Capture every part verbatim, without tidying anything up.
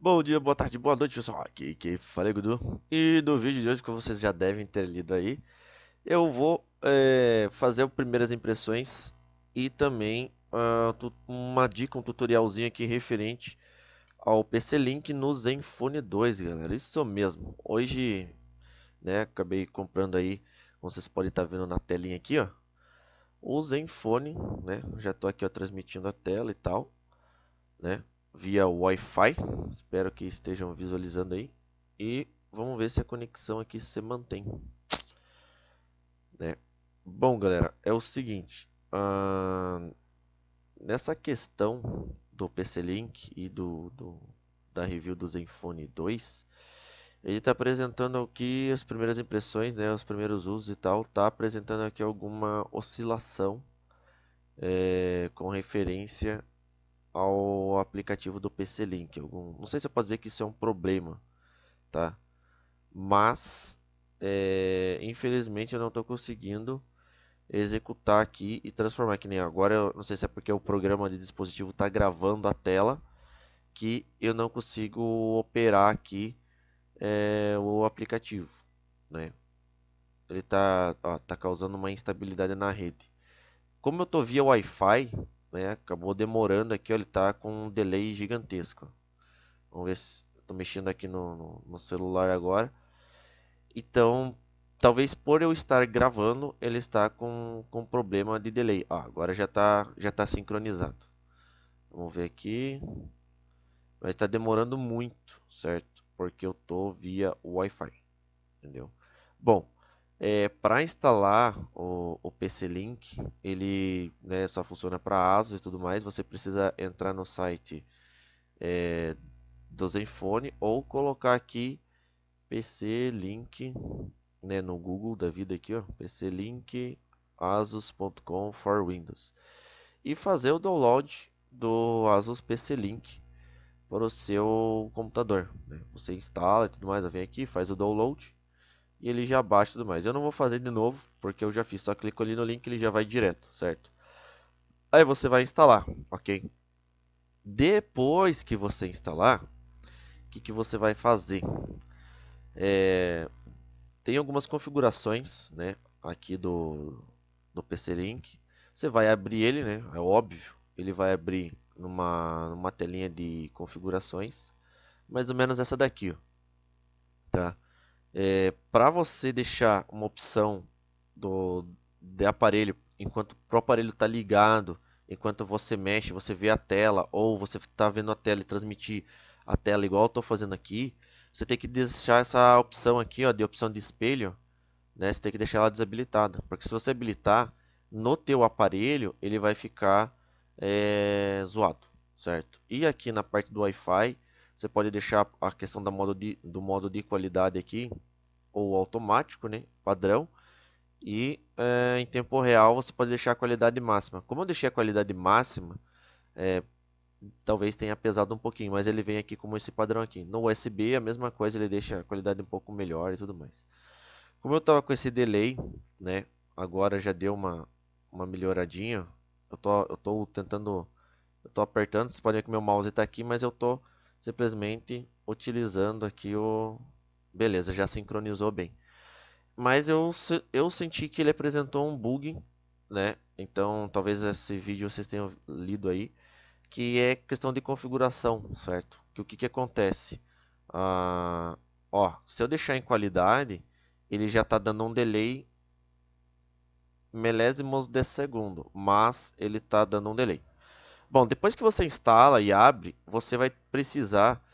Bom dia, boa tarde, boa noite, pessoal. Aqui quem fala é Gudu. E no vídeo de hoje, que vocês já devem ter lido aí, eu vou é, fazer primeiras impressões e também uh, uma dica, um tutorialzinho aqui referente ao P C Link no Zenfone dois, galera. Isso mesmo. Hoje, né, acabei comprando aí, como vocês podem estar vendo na telinha aqui, ó, o Zenfone, né? Já estou aqui, ó, transmitindo a tela e tal, né? Via Wi-Fi, espero que estejam visualizando aí. E vamos ver se a conexão aqui se mantém, né? Bom, galera, é o seguinte, uh, nessa questão do P C Link e do, do, da review do Zenfone dois, ele está apresentando aqui as primeiras impressões, né, os primeiros usos e tal. Está apresentando aqui alguma oscilação é, com referência ao aplicativo do P C Link. Algum, não sei se eu posso dizer que isso é um problema, tá? Mas é, infelizmente eu não estou conseguindo executar aqui e transformar, que nem agora. Eu não sei se é porque o programa de dispositivo está gravando a tela que eu não consigo operar aqui é, o aplicativo, né? Ele está tá causando uma instabilidade na rede. Como eu estou via Wi-Fi, né, acabou demorando aqui, ó, ele está com um delay gigantesco. Vamos ver se estou mexendo aqui no, no, no celular agora. Então, talvez por eu estar gravando, ele está com, com problema de delay. Ah, agora já está já tá sincronizado. Vamos ver aqui. Mas está demorando muito, certo? Porque eu estou via Wi-Fi, entendeu? Bom, É, para instalar o, o P C Link, ele, né, só funciona para ASUS e tudo mais. Você precisa entrar no site é, do Zenfone ou colocar aqui P C Link, né, no Google da vida aqui, ó, P C Link asus ponto com for Windows, e fazer o download do ASUS P C Link para o seu computador, né? Você instala e tudo mais, ó, vem aqui, faz o download e ele já baixa tudo mais. Eu não vou fazer de novo porque eu já fiz, só clico ali no link e ele já vai direto, certo? Aí você vai instalar, ok? Depois que você instalar, o que, que você vai fazer? É, tem algumas configurações, né, aqui do, do P C Link. Você vai abrir ele, né? É óbvio, ele vai abrir numa, numa telinha de configurações, mais ou menos essa daqui, ó, tá? É, para você deixar uma opção do de aparelho, enquanto o aparelho está ligado, enquanto você mexe, você vê a tela, ou você está vendo a tela e transmitir a tela igual eu estou fazendo aqui, você tem que deixar essa opção aqui, ó, de opção de espelho, né? Você tem que deixar ela desabilitada, porque se você habilitar no teu aparelho, ele vai ficar é, zoado, certo? E aqui na parte do Wi-Fi, você pode deixar a questão da modo de, do modo de qualidade aqui, ou automático, né, padrão. E é, em tempo real você pode deixar a qualidade máxima. Como eu deixei a qualidade máxima, é, talvez tenha pesado um pouquinho, mas ele vem aqui como esse padrão aqui. No U S B a mesma coisa, ele deixa a qualidade um pouco melhor e tudo mais. Como eu estava com esse delay, né, agora já deu uma, uma melhoradinha. Eu tô, eu tô tentando, eu tô apertando, vocês podem ver que meu mouse está aqui, mas eu tô simplesmente utilizando aqui o... Beleza, já sincronizou bem. Mas eu, eu senti que ele apresentou um bug, né? Então talvez esse vídeo vocês tenham lido aí, que é questão de configuração, certo? Que o que, que acontece? Ah, ó, se eu deixar em qualidade, ele já está dando um delay milésimos de segundo, mas ele está dando um delay. Bom, depois que você instala e abre, você vai precisar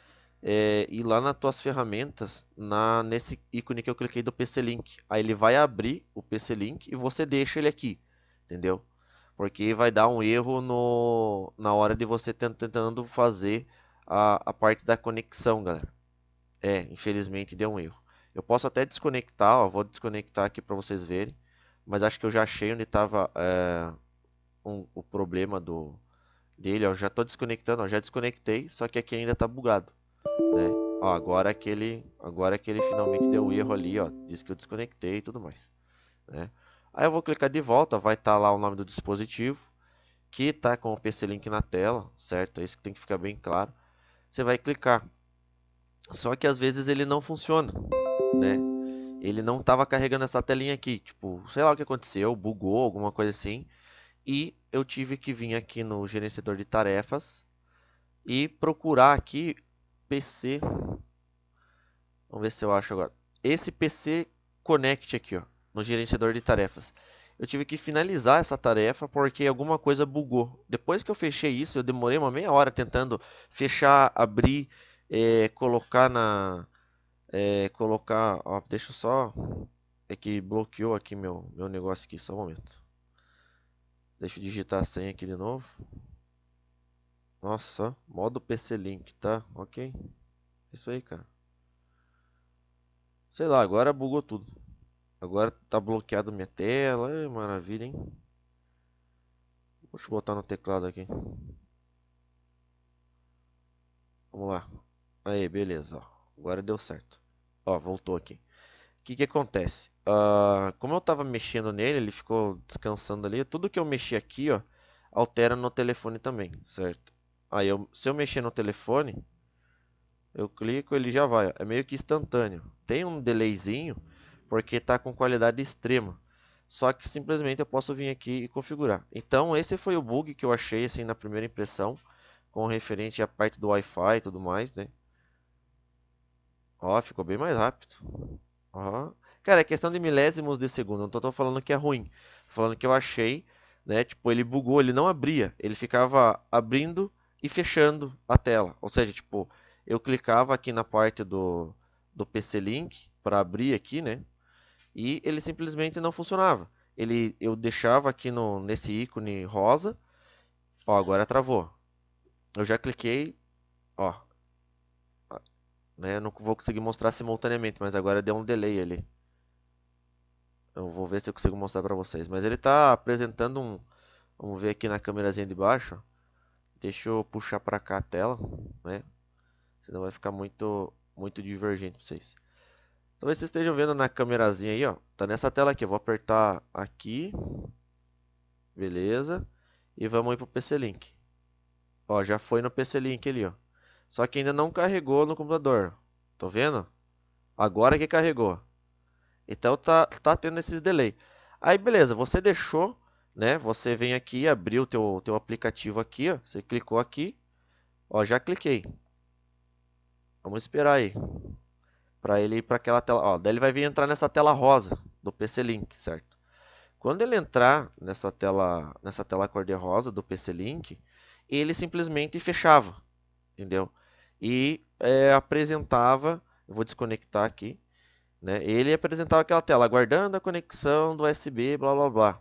é, ir lá nas tuas ferramentas, na, nesse ícone que eu cliquei do P C Link. Aí ele vai abrir o P C Link e você deixa ele aqui, entendeu? Porque vai dar um erro no, na hora de você tentando fazer a, a parte da conexão, galera. É, infelizmente deu um erro. Eu posso até desconectar, ó, vou desconectar aqui para vocês verem. Mas acho que eu já achei onde estava é, um, o problema do... dele, ó, já estou desconectando, ó, já desconectei, só que aqui ainda está bugado, né? Ó, agora que ele, agora que ele finalmente deu o erro ali, ó, diz que eu desconectei e tudo mais, né? Aí eu vou clicar de volta, vai estar tá lá o nome do dispositivo, que está com o P C Link na tela, certo? É isso que tem que ficar bem claro. Você vai clicar, Só que às vezes ele não funciona, né? Ele não estava carregando essa telinha aqui, tipo, sei lá o que aconteceu, bugou, alguma coisa assim. E eu tive que vir aqui no gerenciador de tarefas e procurar aqui P C. Vamos ver se eu acho agora. Esse P C Connect aqui, ó, no gerenciador de tarefas. Eu tive que finalizar essa tarefa porque alguma coisa bugou. Depois que eu fechei isso, eu demorei uma meia hora tentando fechar, abrir, é, colocar na... É, colocar... Ó, deixa eu só... É que bloqueou aqui meu, meu negócio aqui, só um momento. Deixa eu digitar a senha aqui de novo. Nossa, modo P C Link, tá? Ok. Isso aí, cara. Sei lá, agora bugou tudo. Agora tá bloqueado minha tela. Ai, maravilha, hein? Deixa eu botar no teclado aqui. Vamos lá. Aí, beleza. Ó. Agora deu certo. Ó, voltou aqui. O que que acontece? Uh, como eu tava mexendo nele, ele ficou descansando ali. Tudo que eu mexi aqui, ó, altera no telefone também, certo? Aí, eu, se eu mexer no telefone, eu clico, ele já vai. Ó. É meio que instantâneo. Tem um delayzinho, porque tá com qualidade extrema. Só que simplesmente eu posso vir aqui e configurar. Então, esse foi o bug que eu achei, assim, na primeira impressão, com referente à parte do Wi-Fi e tudo mais, né? Ó, ficou bem mais rápido. Uhum. Cara, é questão de milésimos de segundo. Não tô, tô falando que é ruim. Tô falando que eu achei, né? Tipo, ele bugou, ele não abria. Ele ficava abrindo e fechando a tela. Ou seja, tipo, eu clicava aqui na parte do, do P C Link para abrir aqui, né? E ele simplesmente não funcionava. Ele, eu deixava aqui no, nesse ícone rosa. Ó, agora travou. Eu já cliquei, ó. Né? Não vou conseguir mostrar simultaneamente, mas agora deu um delay ali. Eu vou ver se eu consigo mostrar para vocês. Mas ele está apresentando um... Vamos ver aqui na câmerazinha de baixo. Deixa eu puxar para cá a tela, né? Senão vai ficar muito, muito divergente para vocês. Talvez vocês estejam vendo na câmerazinha aí, ó. Tá nessa tela aqui. Eu vou apertar aqui. Beleza. E vamos ir pro P C Link. Ó, já foi no P C Link ali, ó. Só que ainda não carregou no computador. Tô vendo? Agora que carregou. Então tá, tá tendo esses delay. Aí beleza, você deixou, né? Você vem aqui, abriu o teu, teu aplicativo aqui, ó. Você clicou aqui. Ó, já cliquei. Vamos esperar aí. Pra ele ir pra aquela tela. Ó, daí ele vai vir entrar nessa tela rosa do P C Link, certo? Quando ele entrar nessa tela, nessa tela cor-de-rosa do P C Link, ele simplesmente fechava. Entendeu? E é, apresentava, eu vou desconectar aqui, né? Ele apresentava aquela tela, aguardando a conexão do U S B, blá blá blá.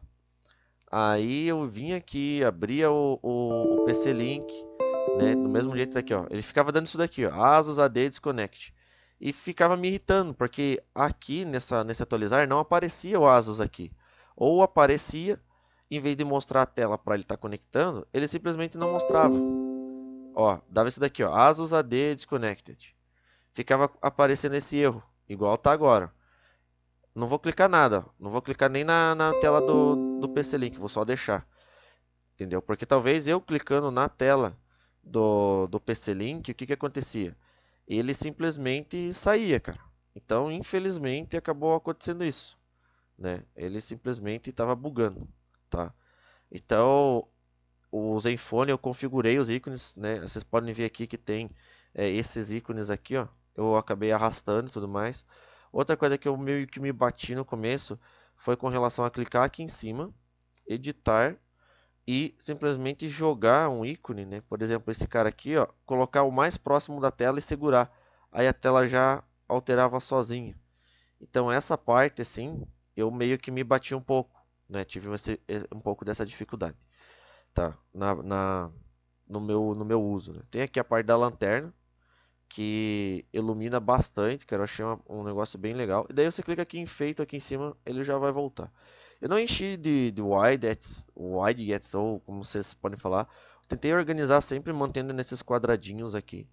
Aí eu vim aqui, abria o, o, o P C Link, né? Do mesmo jeito daqui, ó. Ele ficava dando isso daqui, ó, ASUS A D Disconnect. E ficava me irritando, porque aqui nessa, nesse atualizar não aparecia o ASUS aqui. Ou aparecia, em vez de mostrar a tela para ele estar tá conectando, ele simplesmente não mostrava. Ó, dava isso daqui, ó, ASUS A D Disconnected. Ficava aparecendo esse erro, igual tá agora. Não vou clicar nada, não vou clicar nem na, na tela do, do P C Link, vou só deixar. Entendeu? Porque talvez eu clicando na tela do, do P C Link, o que que acontecia? Ele simplesmente saía, cara. Então, infelizmente, acabou acontecendo isso, né? Ele simplesmente estava bugando, tá? Então... O Zenfone eu configurei os ícones, né? Vocês podem ver aqui que tem é, esses ícones aqui, ó. Eu acabei arrastando e tudo mais. Outra coisa que eu meio que me bati no começo foi com relação a clicar aqui em cima, editar e simplesmente jogar um ícone, né? Por exemplo, esse cara aqui, ó, colocar o mais próximo da tela e segurar. Aí a tela já alterava sozinha. Então essa parte, assim, eu meio que me bati um pouco, né? Tive um pouco dessa dificuldade. Tá, na, na, no, meu, no meu uso, né? Tem aqui a parte da lanterna, que ilumina bastante, que eu achei uma, um negócio bem legal. E daí você clica aqui em feito, aqui em cima, ele já vai voltar. Eu não enchi de, de wide, wide gets, ou como vocês podem falar. Tentei organizar sempre mantendo nesses quadradinhos aqui.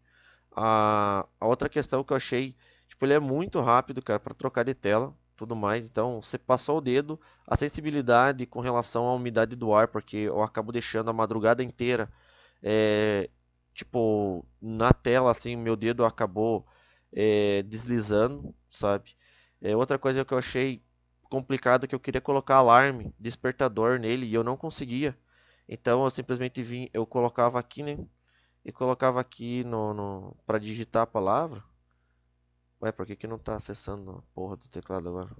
A, a outra questão que eu achei, tipo, ele é muito rápido, cara, para trocar de tela. Tudo mais, então você passou o dedo, a sensibilidade com relação à umidade do ar, porque eu acabo deixando a madrugada inteira, é, tipo, na tela, assim, meu dedo acabou é, deslizando, sabe? É, outra coisa que eu achei complicado é que eu queria colocar alarme, despertador nele e eu não conseguia. Então eu simplesmente vim, eu colocava aqui, né? E colocava aqui no, no para digitar a palavra. Ué, por que que não tá acessando a porra do teclado agora?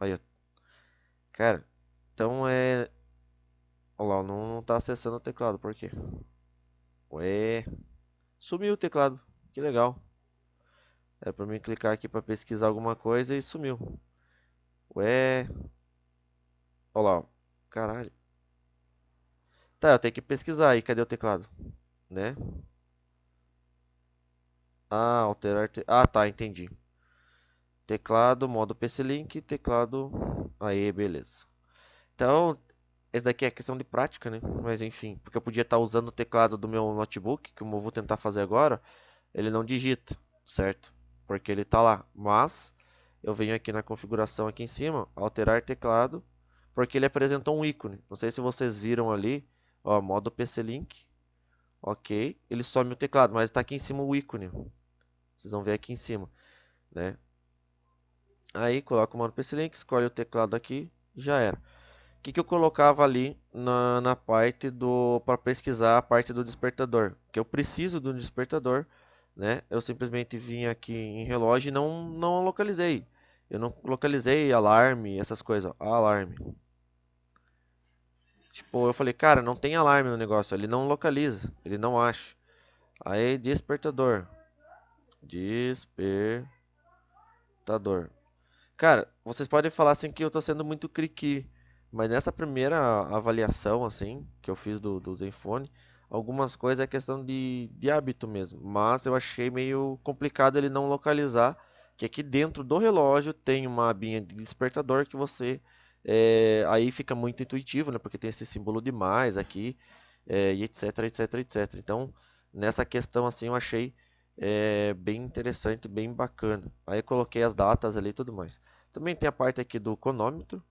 Aí, cara, então é... Olha lá, não, não tá acessando o teclado, por quê? Ué, sumiu o teclado, que legal. Era pra mim clicar aqui pra pesquisar alguma coisa e sumiu. Ué, olha lá, caralho. Tá, eu tenho que pesquisar aí, cadê o teclado? Né? Ah, alterar... Te... Ah, tá, entendi. Teclado, modo P C Link, teclado... Aí, beleza. Então... Esse daqui é questão de prática, né? Mas enfim, porque eu podia estar usando o teclado do meu notebook, que eu vou tentar fazer agora. Ele não digita, certo? Porque ele está lá. Mas eu venho aqui na configuração aqui em cima, alterar teclado, porque ele apresentou um ícone. Não sei se vocês viram ali, ó, modo P C Link. Ok, ele some o teclado, mas está aqui em cima o ícone. Vocês vão ver aqui em cima, né? Aí coloca o modo P C Link, escolhe o teclado aqui, já era. Que que eu colocava ali na, na parte do para pesquisar a parte do despertador, que eu preciso do despertador, né? Eu simplesmente vim aqui em relógio e não não localizei. Eu não localizei alarme, essas coisas, ó, alarme. Tipo, eu falei, cara, não tem alarme no negócio, ele não localiza, ele não acha. Aí despertador. Despertador. Cara, vocês podem falar assim que eu tô sendo muito criqui. Mas nessa primeira avaliação assim que eu fiz do, do Zenfone, algumas coisas é questão de, de hábito mesmo. Mas eu achei meio complicado ele não localizar que aqui dentro do relógio tem uma abinha de despertador que você... É, aí fica muito intuitivo, né? Porque tem esse símbolo de mais aqui, é, e etc, etc, etc. Então nessa questão assim eu achei é, bem interessante, bem bacana. Aí eu coloquei as datas ali e tudo mais. Também tem a parte aqui do cronômetro.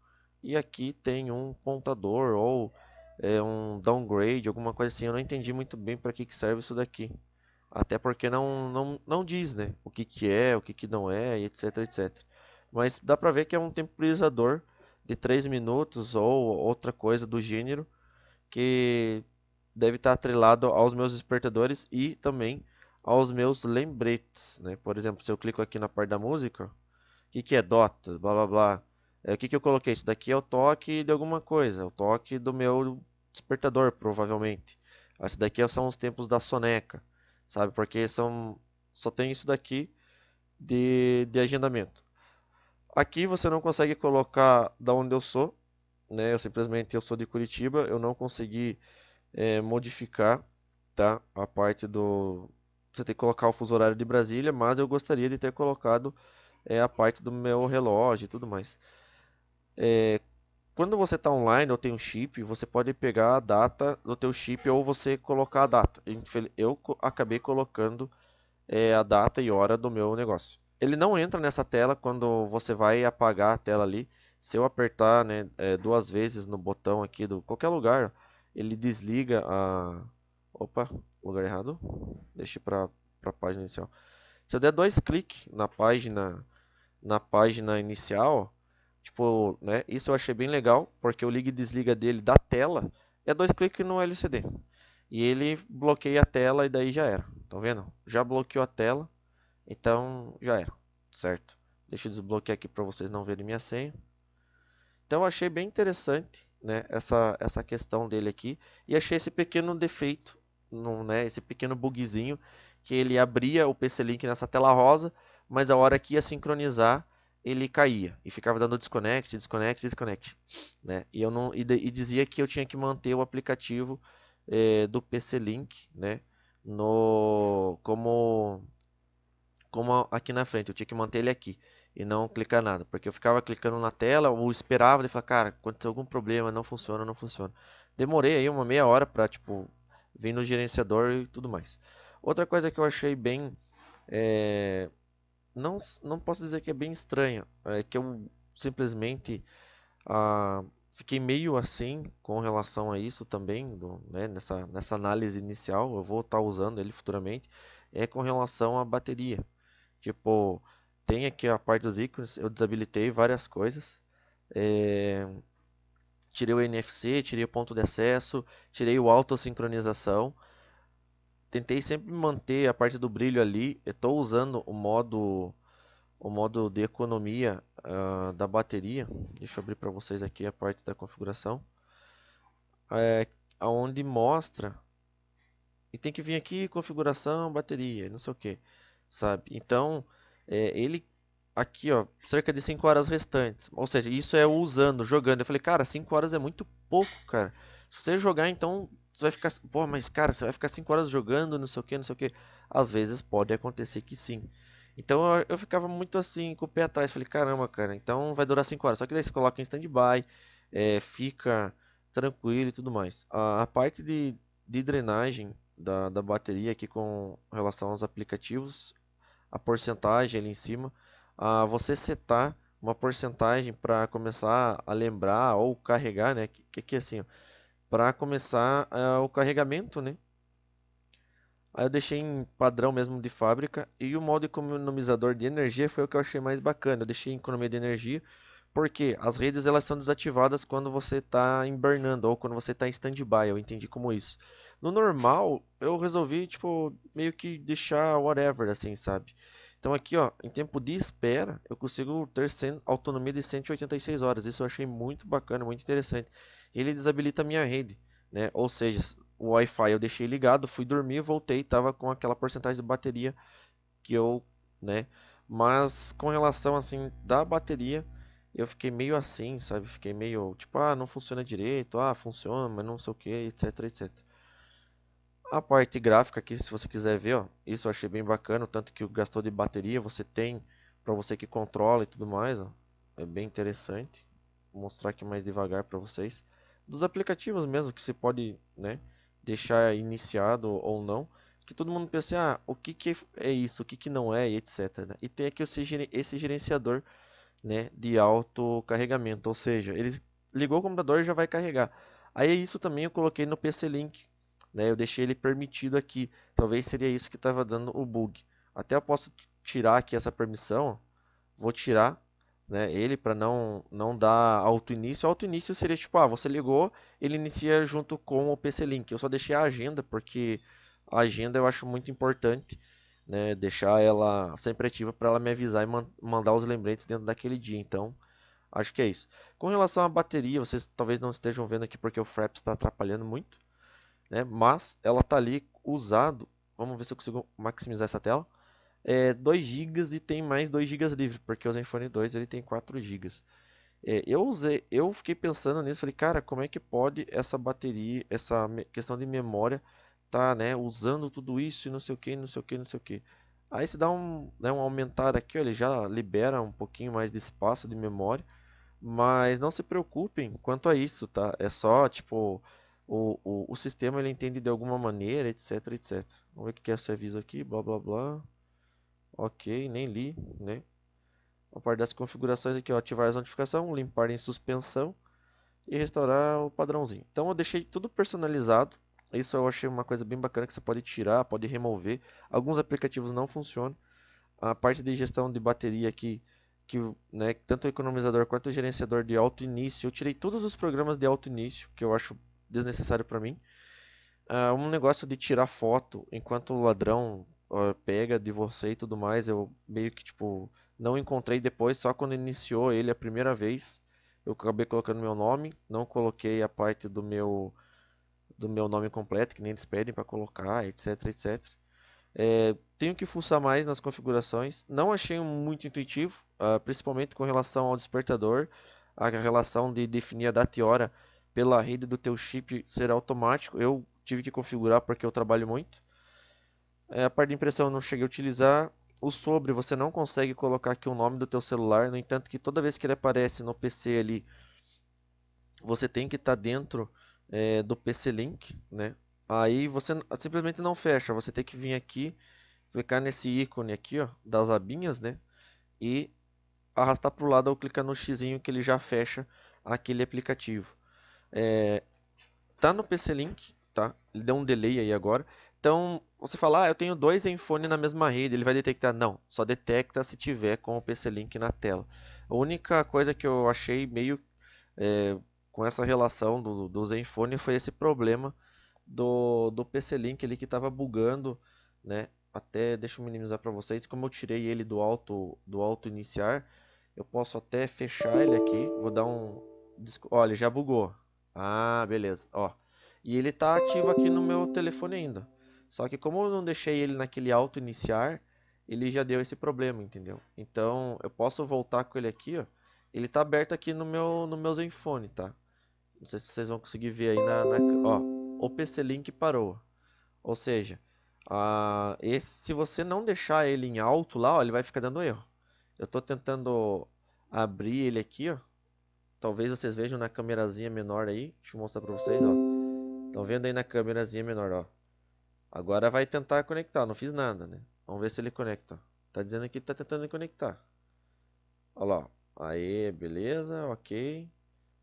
E aqui tem um contador ou é, um downgrade, alguma coisa assim. Eu não entendi muito bem para que, que serve isso daqui. Até porque não, não, não diz, né? O que, que é, o que, que não é, etc, et cetera. Mas dá para ver que é um temporizador de três minutos ou outra coisa do gênero. Que deve estar atrelado aos meus despertadores e também aos meus lembretes, né? Por exemplo, se eu clico aqui na parte da música, o que, que é Dota, blá blá blá. O que, que eu coloquei? Isso daqui é o toque de alguma coisa. É o toque do meu despertador, provavelmente. Esse daqui são os tempos da soneca, sabe? Porque são, só tem isso daqui de, de agendamento. Aqui você não consegue colocar da onde eu sou, né? Eu simplesmente eu sou de Curitiba. Eu não consegui é, modificar, tá? A parte do... Você tem que colocar o fuso horário de Brasília. Mas eu gostaria de ter colocado é, a parte do meu relógio e tudo mais. É, quando você está online ou tem um chip, você pode pegar a data do teu chip ou você colocar a data. Eu acabei colocando é, a data e hora do meu negócio. Ele não entra nessa tela quando você vai apagar a tela ali. Se eu apertar, né, é, duas vezes no botão aqui do qualquer lugar, ele desliga a... Opa, lugar errado. Deixa para a página inicial. Se eu der dois cliques na página, na página inicial... Tipo, né? Isso eu achei bem legal, porque o liga e desliga dele da tela é dois cliques no L C D. E ele bloqueia a tela e daí já era. Tá vendo? Já bloqueou a tela, então já era, certo? Deixa eu desbloquear aqui para vocês não verem minha senha. Então eu achei bem interessante, né? Essa, essa questão dele aqui. E achei esse pequeno defeito, não, né? Esse pequeno bugzinho, que ele abria o P C Link nessa tela rosa, mas a hora que ia sincronizar... ele caía e ficava dando desconnect, desconnect, desconnect, né? E eu não e, de, e dizia que eu tinha que manter o aplicativo eh, do P C Link, né? No como como aqui na frente, eu tinha que manter ele aqui e não clicar nada, porque eu ficava clicando na tela ou esperava e falava, cara, aconteceu algum problema, não funciona, não funciona. Demorei aí uma meia hora para tipo vir no gerenciador e tudo mais. Outra coisa que eu achei bem é... Não, não posso dizer que é bem estranha, é que eu simplesmente ah, fiquei meio assim com relação a isso também, do, né, nessa, nessa análise inicial, eu vou estar usando ele futuramente, é com relação à bateria. Tipo, tem aqui a parte dos ícones, eu desabilitei várias coisas. É... Tirei o N F C, tirei o ponto de acesso, tirei o autossincronização. Tentei sempre manter a parte do brilho ali. Eu estou usando o modo, o modo de economia uh, da bateria. Deixa eu abrir para vocês aqui a parte da configuração. É, onde mostra... E tem que vir aqui, configuração, bateria, não sei o que, sabe? Então, é, ele... Aqui, ó, cerca de cinco horas restantes. Ou seja, isso é usando, jogando. Eu falei, cara, cinco horas é muito pouco, cara. Se você jogar, então, você vai ficar... Pô, mas, cara, você vai ficar cinco horas jogando, não sei o que, não sei o que. Às vezes pode acontecer que sim. Então, eu, eu ficava muito assim, com o pé atrás. Falei, caramba, cara, então vai durar cinco horas. Só que daí você coloca em stand-by, é, fica tranquilo e tudo mais. A, a parte de, de drenagem da, da bateria aqui com relação aos aplicativos, a porcentagem ali em cima... A você setar uma porcentagem para começar a lembrar ou carregar, né? Que que assim, para começar uh, o carregamento, né? Aí eu deixei em padrão mesmo de fábrica, e o modo economizador de energia foi o que eu achei mais bacana. Eu deixei em economia de energia porque as redes elas são desativadas quando você está hibernando ou quando você está em standby. Eu entendi como isso. No normal eu resolvi tipo meio que deixar whatever assim, sabe? Então aqui, ó, em tempo de espera, eu consigo ter autonomia de cento e oitenta e seis horas. Isso eu achei muito bacana, muito interessante. Ele desabilita a minha rede, né? Ou seja, o Wi-Fi eu deixei ligado, fui dormir, voltei, tava com aquela porcentagem de bateria que eu, né? Mas com relação assim da bateria, eu fiquei meio assim, sabe? Fiquei meio tipo, ah, não funciona direito, ah, funciona, mas não sei o que, etc, et cetera. A parte gráfica aqui, se você quiser ver, ó, isso eu achei bem bacana, tanto que gastou de bateria, você tem para você que controla e tudo mais, ó, é bem interessante. Vou mostrar aqui mais devagar para vocês, dos aplicativos mesmo, que você pode, né, deixar iniciado ou não, que todo mundo pensa, ah, o que que é isso, o que que não é, et cetera. E tem aqui esse gerenciador, né, de autocarregamento, ou seja, ele ligou o computador e já vai carregar. Aí isso também eu coloquei no P C Link. Eu deixei ele permitido aqui. Talvez seria isso que estava dando o bug. Até eu posso tirar aqui essa permissão. Vou tirar, né, ele para não, não dar auto-início. Auto-início seria tipo, ah, você ligou, ele inicia junto com o P C Link. Eu só deixei a agenda, porque a agenda eu acho muito importante, né, deixar ela sempre ativa para ela me avisar e man mandar os lembretes dentro daquele dia. Então, acho que é isso. Com relação à bateria, vocês talvez não estejam vendo aqui porque o Fraps está atrapalhando muito, né? Mas ela tá ali usado. Vamos ver se eu consigo maximizar essa tela. É, dois gigas e tem mais dois gigas livre, porque o Zenfone dois ele tem quatro gigas. É, eu usei, eu fiquei pensando nisso, falei, cara, como é que pode essa bateria, essa questão de memória tá, né, usando tudo isso e não sei o que, não sei o que, não sei o que. Aí se dá um, né, um aumentar aqui, ó, ele já libera um pouquinho mais de espaço de memória, mas não se preocupem quanto a isso, tá? É só tipo O, o, o sistema ele entende de alguma maneira, etc, et cetera. Vamos ver o que é esse aviso aqui, blá blá blá. Ok, nem li, né? A parte das configurações aqui, ó, ativar as notificações, limpar em suspensão e restaurar o padrãozinho. Então eu deixei tudo personalizado. Isso eu achei uma coisa bem bacana, que você pode tirar, pode remover. Alguns aplicativos não funcionam. A parte de gestão de bateria aqui, que, né, tanto o economizador quanto o gerenciador de auto início, eu tirei todos os programas de auto início, que eu acho desnecessário para mim. Uh, um negócio de tirar foto enquanto o ladrão uh, pega de você e tudo mais, eu meio que tipo não encontrei depois, só quando iniciou ele a primeira vez, eu acabei colocando meu nome, não coloquei a parte do meu do meu nome completo, que nem eles pedem para colocar, etc, et cetera. É, tenho que fuçar mais nas configurações, não achei muito intuitivo, uh, principalmente com relação ao despertador, a relação de definir a data e hora pela rede do teu chip ser automático. Eu tive que configurar porque eu trabalho muito. É, a parte de impressão eu não cheguei a utilizar. O sobre, você não consegue colocar aqui o nome do teu celular. No entanto, que toda vez que ele aparece no P C ali, você tem que estar tá dentro é, do P C Link, né? Aí você simplesmente não fecha. Você tem que vir aqui, clicar nesse ícone aqui, ó, das abinhas, né? E arrastar para o lado ou clicar no xizinho que ele já fecha aquele aplicativo. É, tá no P C Link, tá? Ele deu um delay aí agora. Então, você fala, ah, eu tenho dois Zenfone na mesma rede, ele vai detectar. Não, só detecta se tiver com o P C Link na tela. A única coisa que eu achei meio é, com essa relação do, do Zenfone foi esse problema do, do P C Link ali que estava bugando, né? Até deixa eu minimizar para vocês, como eu tirei ele do auto, do auto iniciar, eu posso até fechar ele aqui, vou dar um... Olha, ele já bugou. Ah, beleza, ó. E ele tá ativo aqui no meu telefone ainda. Só que como eu não deixei ele naquele auto iniciar, ele já deu esse problema, entendeu? Então, eu posso voltar com ele aqui, ó. Ele tá aberto aqui no meu, no meu Zenfone, tá? Não sei se vocês vão conseguir ver aí na... na ó, o P C Link parou. Ou seja... Ah, esse, se você não deixar ele em alto lá, ó, ele vai ficar dando erro. Eu estou tentando abrir ele aqui, ó. Talvez vocês vejam na câmerazinha menor aí. Deixa eu mostrar para vocês, ó. Estão vendo aí na câmerazinha menor, ó. Agora vai tentar conectar, não fiz nada, né? Vamos ver se ele conecta. Tá dizendo que está tentando conectar. Olha lá, ó. Aí, beleza, ok.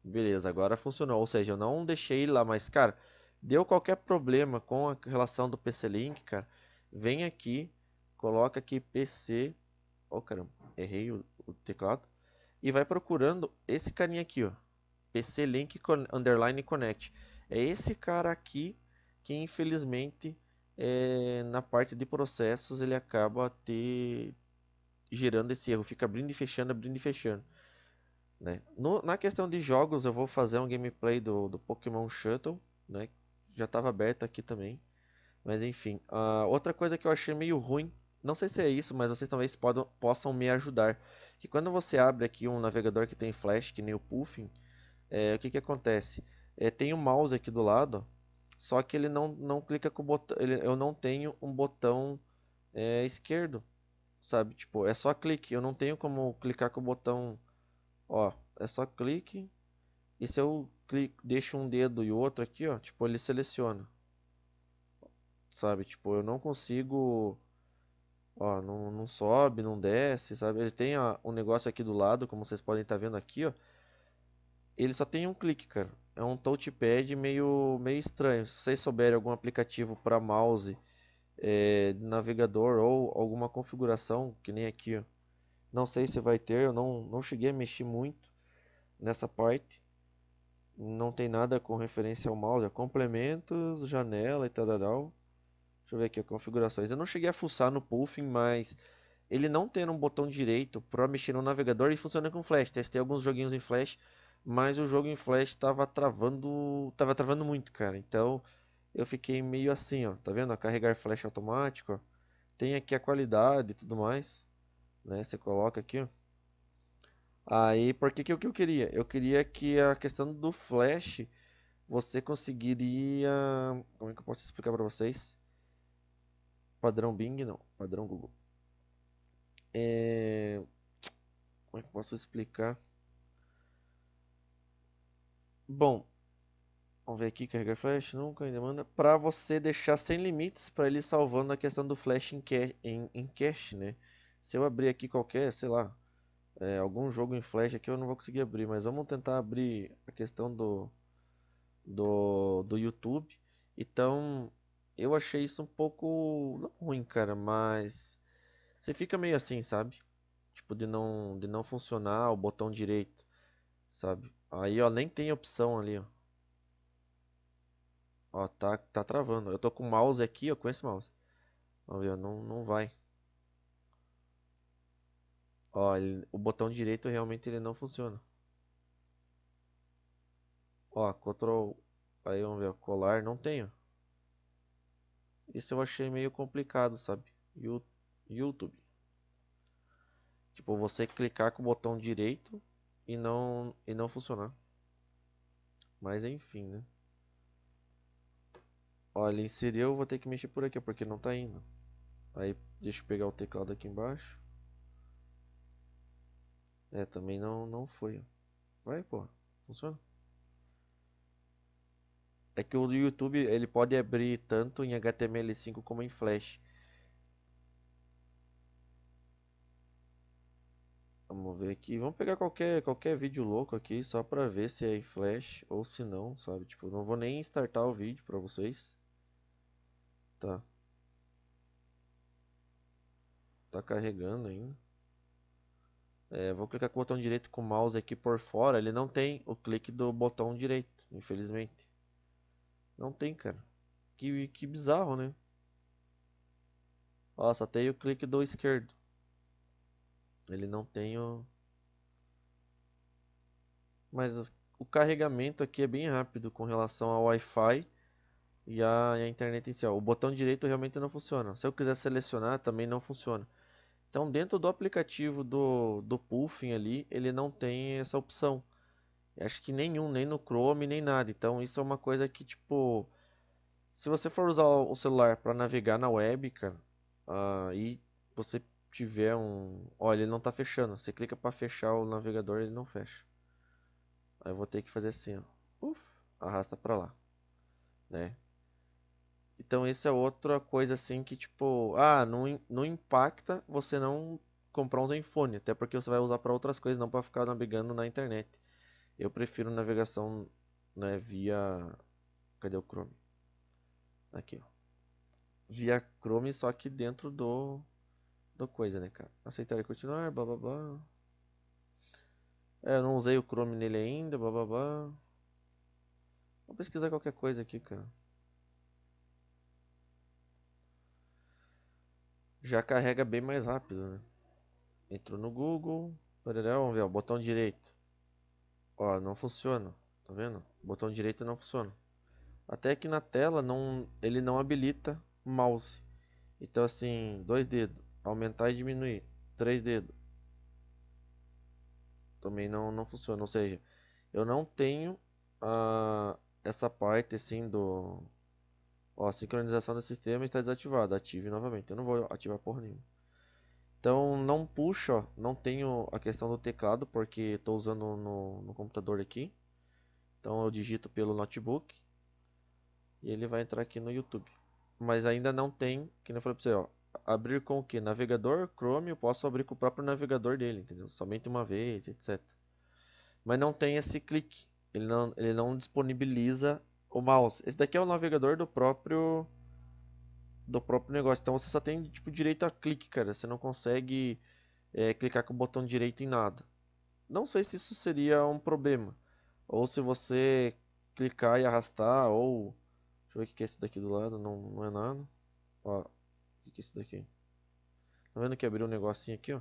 Beleza, agora funcionou. Ou seja, eu não deixei ele lá, mas cara... Deu qualquer problema com a relação do P C Link, cara, vem aqui, coloca aqui P C, ó, oh, caramba, errei o, o teclado, e vai procurando esse carinha aqui, ó, P C Link Underline Connect. É esse cara aqui que infelizmente é, na parte de processos ele acaba te gerando esse erro, fica abrindo e fechando, abrindo e fechando. Né? No, na questão de jogos eu vou fazer um gameplay do, do Pokémon Shuffle, né? Já estava aberto aqui também. Mas enfim, uh, outra coisa que eu achei meio ruim, não sei se é isso, mas vocês talvez podam, possam me ajudar. Que quando você abre aqui um navegador que tem flash, que nem o Puffin, é, o que que acontece? É, tem um mouse aqui do lado, só que ele não, não clica com o botão, ele, eu não tenho um botão é, esquerdo, sabe? Tipo, é só clique, eu não tenho como clicar com o botão, ó, é só clique. E se eu clico, deixo um dedo e outro aqui, ó, tipo, ele seleciona. Sabe, tipo, eu não consigo, ó, não, não sobe, não desce, sabe? Ele tem ó, um negócio aqui do lado, como vocês podem estar vendo aqui, ó. Ele só tem um clique, cara. É um touchpad meio, meio estranho. Se vocês souberem algum aplicativo para mouse, é, navegador ou alguma configuração, que nem aqui, ó. Não sei se vai ter, eu não, não cheguei a mexer muito nessa parte. Não tem nada com referência ao mouse, é complementos, janela e tal. Deixa eu ver aqui, ó, configurações. Eu não cheguei a fuçar no Puffin, mas ele não tem um botão direito para mexer no navegador e funciona com flash. Testei alguns joguinhos em flash, mas o jogo em flash estava travando, tava travando muito, cara. Então eu fiquei meio assim, ó, tá vendo? Carregar flash automático, ó. Tem aqui a qualidade e tudo mais, né? Você coloca aqui, ó. Aí, porque que o que eu queria? Eu queria que a questão do flash você conseguiria... Como é que eu posso explicar para vocês? Padrão Bing, não. Padrão Google. É... Como é que eu posso explicar? Bom, vamos ver aqui, carregar flash, nunca em demanda. Para você deixar sem limites, para ele salvando a questão do flash em, cache, em, em cache, né? Se eu abrir aqui qualquer, sei lá... É, algum jogo em flash aqui eu não vou conseguir abrir, mas vamos tentar abrir a questão do, do, do YouTube. Então, eu achei isso um pouco, não ruim, cara, mas você fica meio assim, sabe? Tipo, de não, de não funcionar o botão direito, sabe? Aí, ó, nem tem opção ali, ó. Ó, tá, tá travando. Eu tô com o mouse aqui, ó, com esse mouse. Vamos ver, ó, não, não vai. Ó, ele, o botão direito realmente ele não funciona. Ó, Ctrl, aí vamos ver, ó, colar, não tenho. Isso eu achei meio complicado, sabe? YouTube. Tipo, você clicar com o botão direito e não, e não funcionar. Mas enfim, né? Ó, ele inseriu, eu vou ter que mexer por aqui, porque não tá indo. Aí, deixa eu pegar o teclado aqui embaixo. É, também não, não foi. Vai, pô. Funciona. É que o YouTube, ele pode abrir tanto em H T M L cinco como em Flash. Vamos ver aqui. Vamos pegar qualquer, qualquer vídeo louco aqui, só pra ver se é em Flash ou se não, sabe? Tipo, não vou nem startar o vídeo pra vocês. Tá. Tá carregando ainda. É, vou clicar com o botão direito com o mouse aqui por fora. Ele não tem o clique do botão direito, infelizmente. Não tem, cara. Que, que bizarro, né? Ó, só tem o clique do esquerdo. Ele não tem o... Mas o carregamento aqui é bem rápido com relação ao Wi-Fi e a, e a internet em si. Ó, o botão direito realmente não funciona. Se eu quiser selecionar, também não funciona. Então dentro do aplicativo do, do Puffin ali, ele não tem essa opção. Eu acho que nenhum, nem no Chrome, nem nada. Então isso é uma coisa que, tipo... Se você for usar o celular para navegar na web, cara, uh, e você tiver um... Olha, ele não tá fechando. Você clica para fechar o navegador, ele não fecha. Aí eu vou ter que fazer assim, ó. Uf, arrasta pra lá, né? Então essa é outra coisa assim que, tipo, ah, não, não impacta você não comprar um Zenfone. Até porque você vai usar para outras coisas, não para ficar navegando na internet. Eu prefiro navegação, né, via... Cadê o Chrome? Aqui, ó. Via Chrome, só que dentro do... Do coisa, né, cara? Aceitar e continuar, blá blá blá. É, eu não usei o Chrome nele ainda, blá blá blá. Vou pesquisar qualquer coisa aqui, cara. Já carrega bem mais rápido, né? Entrou no Google. Vamos ver, ó, botão direito. Ó, não funciona. Tá vendo? Botão direito não funciona. Até que na tela não, ele não habilita mouse. Então assim, dois dedos. Aumentar e diminuir. Três dedos. Também não, não funciona, ou seja, eu não tenho uh, essa parte assim do... Ó, a sincronização do sistema está desativada, ative novamente, eu não vou ativar porra nenhuma. Então não puxa, ó, não tenho a questão do teclado, porque estou usando no, no computador aqui. Então eu digito pelo notebook e ele vai entrar aqui no YouTube. Mas ainda não tem, que nem eu falei para você, ó. Abrir com o que? Navegador, Chrome, eu posso abrir com o próprio navegador dele, entendeu? Somente uma vez, etcétera. Mas não tem esse clique, ele não, ele não disponibiliza o mouse. Esse daqui é o navegador do próprio do próprio negócio, então você só tem tipo direito a clique, cara. Você não consegue é, clicar com o botão direito em nada. Não sei se isso seria um problema, ou se você clicar e arrastar, ou... Deixa eu ver o que é esse daqui do lado, não, não é nada. Ó. O que é isso daqui? Tá vendo que abriu um negocinho aqui, ó?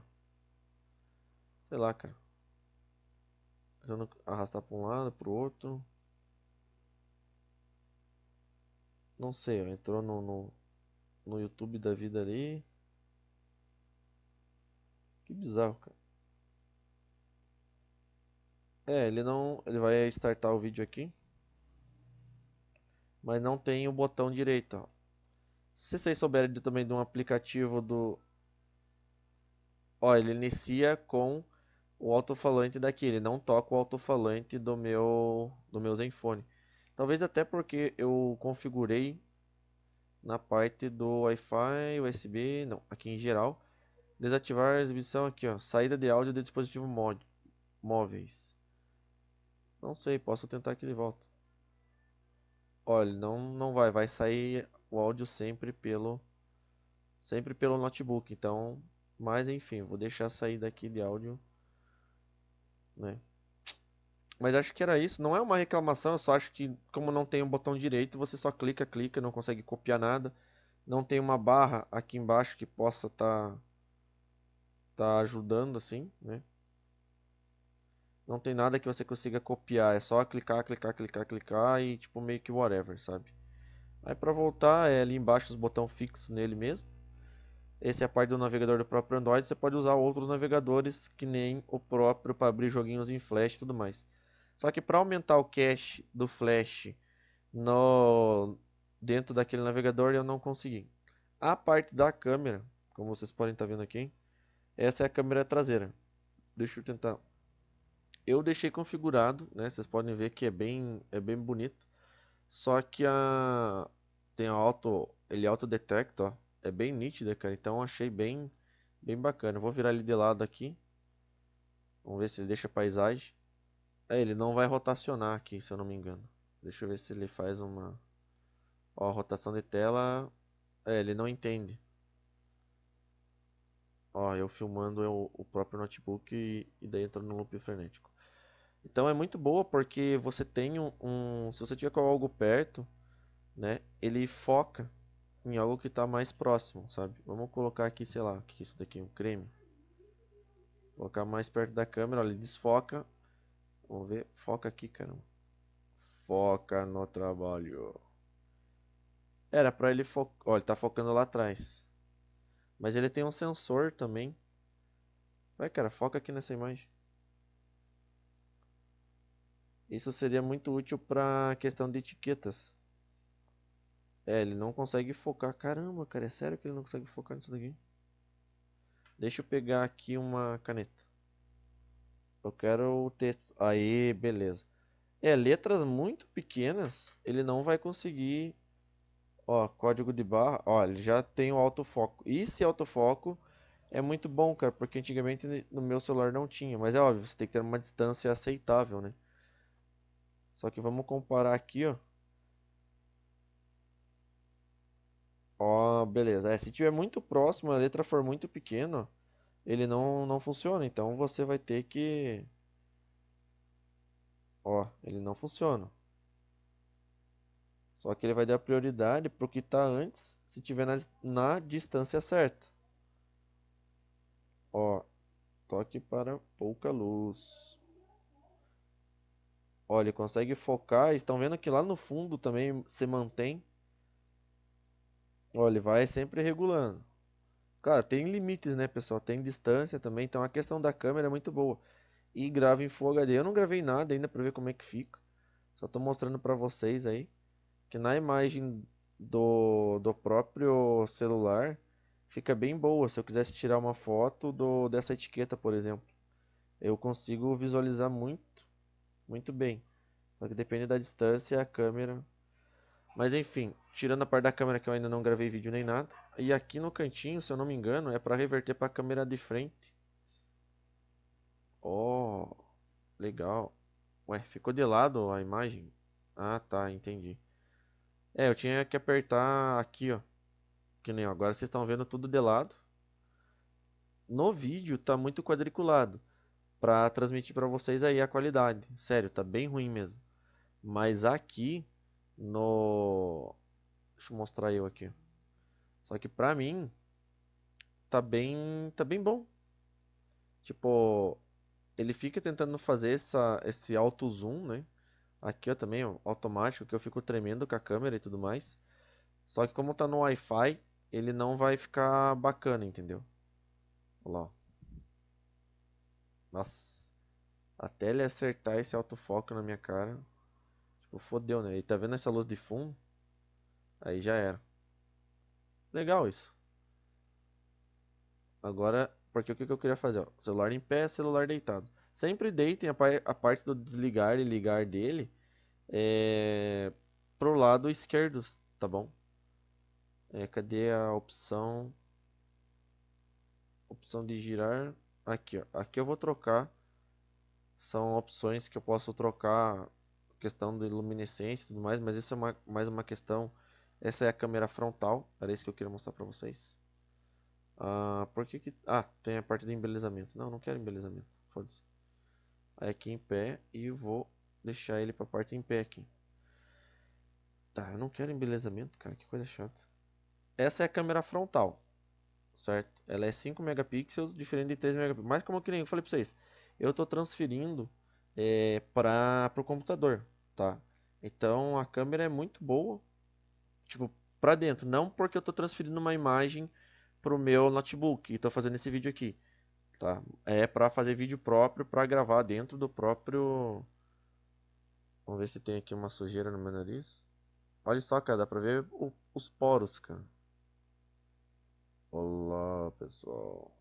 Sei lá, cara. Tentando arrastar pra um lado, pro outro. Não sei, ó. Entrou no, no, no YouTube da vida ali. Que bizarro, cara. É, ele não... Ele vai startar o vídeo aqui. Mas não tem o botão direito, ó. Se vocês souberem de, também de um aplicativo do... Ó, ele inicia com o alto-falante daqui. Ele não toca o alto-falante do meu, do meu Zenfone. Talvez até porque eu configurei na parte do Wi-Fi, U S B... Não, aqui em geral. Desativar a exibição aqui, ó. Saída de áudio de dispositivo móveis. Não sei, posso tentar que ele volta. Ó, ele não, não vai. Vai sair... O áudio sempre pelo sempre pelo notebook, então, mas enfim, vou deixar sair daqui de áudio, né? Mas acho que era isso, não é uma reclamação, eu só acho que como não tem um botão direito, você só clica, clica, não consegue copiar nada, não tem uma barra aqui embaixo que possa tá tá ajudando assim, né? Não tem nada que você consiga copiar, é só clicar, clicar, clicar, clicar e tipo meio que whatever, sabe? Aí para voltar, é ali embaixo os botões fixos nele mesmo. Essa é a parte do navegador do próprio Android. Você pode usar outros navegadores que nem o próprio para abrir joguinhos em Flash e tudo mais. Só que para aumentar o cache do Flash no... dentro daquele navegador eu não consegui. A parte da câmera, como vocês podem estar vendo aqui, essa é a câmera traseira. Deixa eu tentar. Eu deixei configurado, né? Vocês podem ver que é bem, é bem bonito. Só que a tem a auto, ele autodetecta, ó. É bem nítida, cara. Então achei bem bem bacana. Vou virar ele de lado aqui. Vamos ver se ele deixa paisagem. É, ele não vai rotacionar aqui, se eu não me engano. Deixa eu ver se ele faz uma... Ó, rotação de tela. É, ele não entende. Ó, eu filmando eu, o próprio notebook e, e daí entra no loop frenético. Então é muito boa porque você tem um, um... Se você tiver com algo perto, né, ele foca em algo que está mais próximo, sabe? Vamos colocar aqui, sei lá, o que é isso daqui? Um creme. Vou colocar mais perto da câmera, ó, ele desfoca. Vamos ver, foca aqui, caramba. Foca no trabalho. Era pra ele focar. Olha, ele tá focando lá atrás. Mas ele tem um sensor também. Vai, cara, foca aqui nessa imagem. Isso seria muito útil pra questão de etiquetas. É, ele não consegue focar. Caramba, cara, é sério que ele não consegue focar nisso daqui? Deixa eu pegar aqui uma caneta. Eu quero o texto. Aí, beleza. É, letras muito pequenas, ele não vai conseguir... Ó, código de barra, ó, ele já tem o autofoco. E esse autofoco é muito bom, cara, porque antigamente no meu celular não tinha. Mas é óbvio, você tem que ter uma distância aceitável, né? Só que vamos comparar aqui, ó. Ó, beleza. É, se tiver muito próximo, a letra for muito pequena, ele não, não funciona. Então você vai ter que... Ó, ele não funciona. Só que ele vai dar prioridade para o que está antes, se tiver na, na distância certa. Ó, toque para pouca luz. Ó, ele consegue focar. Estão vendo que lá no fundo também se mantém. Ó, ele vai sempre regulando. Cara, tem limites, né, pessoal? Tem distância também. Então a questão da câmera é muito boa. E grava em Full H D. Eu não gravei nada ainda para ver como é que fica. Só estou mostrando para vocês aí. Que na imagem do, do próprio celular fica bem boa. Se eu quisesse tirar uma foto do, dessa etiqueta, por exemplo, eu consigo visualizar muito, muito bem. Só que depende da distância, a câmera. Mas enfim, tirando a parte da câmera que eu ainda não gravei vídeo nem nada. E aqui no cantinho, se eu não me engano, é para reverter para a câmera de frente. Oh, legal. Ué, ficou de lado a imagem? Ah, tá, entendi. É, eu tinha que apertar aqui, ó. Que nem agora vocês estão vendo tudo de lado. No vídeo tá muito quadriculado para transmitir para vocês aí a qualidade. Sério, tá bem ruim mesmo. Mas aqui no... Deixa eu mostrar eu aqui. Só que pra mim tá bem, tá bem bom. Tipo, ele fica tentando fazer essa esse auto zoom, né? Aqui, ó, também, ó, automático, que eu fico tremendo com a câmera e tudo mais. Só que como tá no Wi-Fi, ele não vai ficar bacana, entendeu? Olha lá, ó. Nossa. Até ele acertar esse autofoco na minha cara. Tipo, fodeu, né? E tá vendo essa luz de fundo? Aí já era. Legal isso. Agora, porque o que eu queria fazer, ó. Celular em pé, celular deitado. Sempre deitem a parte do desligar e ligar dele é, pro lado esquerdo, tá bom? É, cadê a opção? Opção de girar. Aqui, ó. Aqui eu vou trocar. São opções que eu posso trocar. Questão de luminescência e tudo mais. Mas isso é uma, mais uma questão. Essa é a câmera frontal. Era isso que eu queria mostrar pra vocês. Ah, por que que... Ah, tem a parte de embelezamento. Não, não quero embelezamento. Foda-se. Aqui em pé e vou deixar ele para a parte em pé aqui. Tá, eu não quero embelezamento, cara, que coisa chata. Essa é a câmera frontal, certo? Ela é cinco megapixels, diferente de três megapixels. Mas como que nem eu falei para vocês, eu tô transferindo é, para o computador, tá? Então a câmera é muito boa, tipo, para dentro. Não porque eu tô transferindo uma imagem pro meu notebook e tô fazendo esse vídeo aqui. Tá? É para fazer vídeo próprio, para gravar dentro do próprio... Vamos ver se tem aqui uma sujeira no meu nariz. Olha só, cara, dá para ver o, os poros, cara. Olá, pessoal.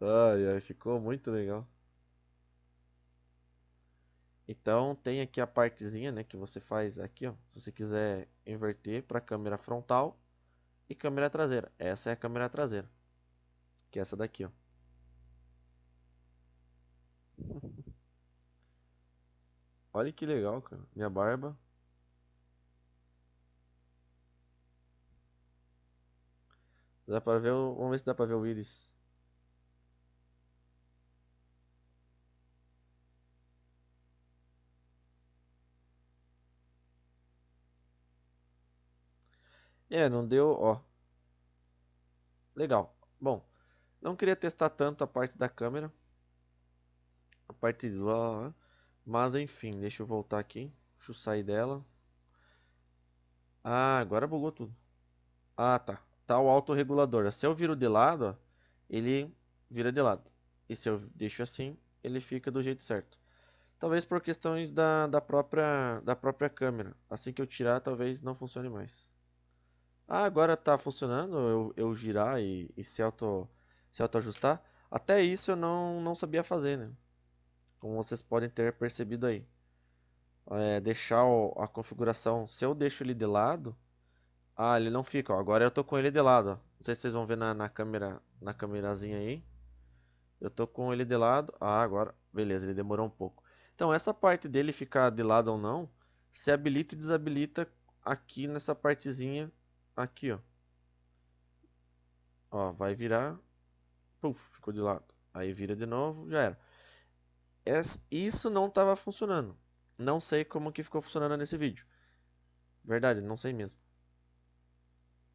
Ai, ai, ficou muito legal. Então tem aqui a partezinha, né, que você faz aqui, ó, se você quiser inverter para câmera frontal e câmera traseira. Essa é a câmera traseira, que é essa daqui, ó. Olha que legal, cara. Minha barba. Dá pra ver o... Vamos ver se dá pra ver o íris. É, não deu, ó. Legal. Bom, não queria testar tanto a parte da câmera. A parte do... Mas enfim, deixa eu voltar aqui. Deixa eu sair dela. Ah, agora bugou tudo. Ah, tá. Tá o autorregulador. Se eu viro de lado, ó, ele vira de lado. E se eu deixo assim, ele fica do jeito certo. Talvez por questões da, da, própria, da própria câmera. Assim que eu tirar, talvez não funcione mais. Ah, agora tá funcionando, eu, eu girar e, e se auto, se auto-ajustar. Até isso eu não, não sabia fazer, né? Como vocês podem ter percebido aí. É, deixar o, a configuração, se eu deixo ele de lado... Ah, ele não fica, ó. Agora eu tô com ele de lado, ó. Não sei se vocês vão ver na, na câmera, na câmerazinha aí. Eu tô com ele de lado, ah, agora... Beleza, ele demorou um pouco. Então essa parte dele ficar de lado ou não, se habilita e desabilita aqui nessa partezinha... Aqui, ó. Ó, vai virar. Puf, ficou de lado. Aí vira de novo, já era. Essa, isso não estava funcionando. Não sei como que ficou funcionando nesse vídeo. Verdade, não sei mesmo.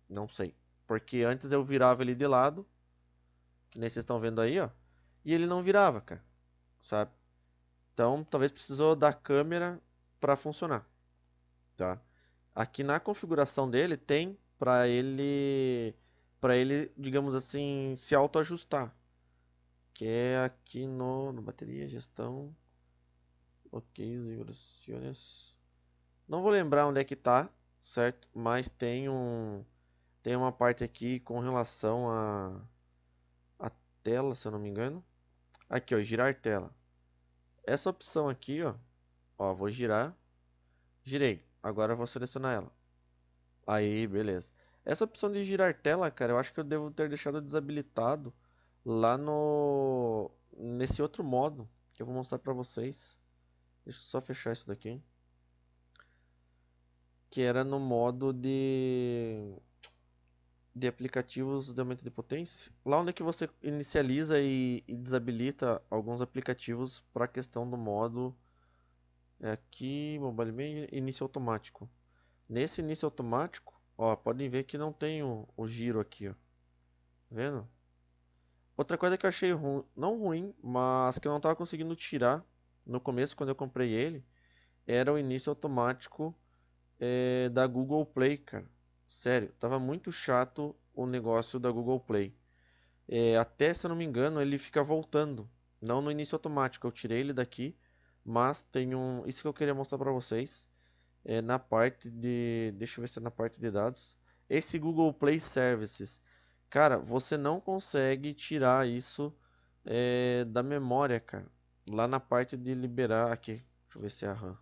Não sei. Porque antes eu virava ele de lado. Que nem vocês estão vendo aí, ó. E ele não virava, cara. Sabe? Então, talvez precisou da câmera para funcionar. Tá? Aqui na configuração dele tem para ele, para ele, digamos assim, se autoajustar. Que é aqui no, no bateria, gestão, ok, vibrações. Não vou lembrar onde é que tá, certo? Mas tem um, tem uma parte aqui com relação a, a tela, se eu não me engano. Aqui, ó, girar tela. Essa opção aqui, ó, ó, vou girar, girei. Agora eu vou selecionar ela. Aí, beleza. Essa opção de girar tela, cara, eu acho que eu devo ter deixado desabilitado lá no... Nesse outro modo, que eu vou mostrar pra vocês. Deixa eu só fechar isso daqui. Que era no modo de... De aplicativos de aumento de potência. Lá onde é que você inicializa e, e desabilita alguns aplicativos pra questão do modo... É aqui, Mobile Manager, início automático. Nesse início automático, ó, podem ver que não tem o, o giro aqui, ó. Tá vendo? Outra coisa que eu achei ruim, não ruim, mas que eu não estava conseguindo tirar no começo quando eu comprei ele, era o início automático é, da Google Play, cara. Sério, tava muito chato o negócio da Google Play. É, até, se eu não me engano, ele fica voltando. Não no início automático, eu tirei ele daqui. Mas tem um... Isso que eu queria mostrar para vocês. É na parte de... Deixa eu ver se é na parte de dados. Esse Google Play Services. Cara, você não consegue tirar isso é, da memória, cara. Lá na parte de liberar... Aqui. Deixa eu ver se é a RAM.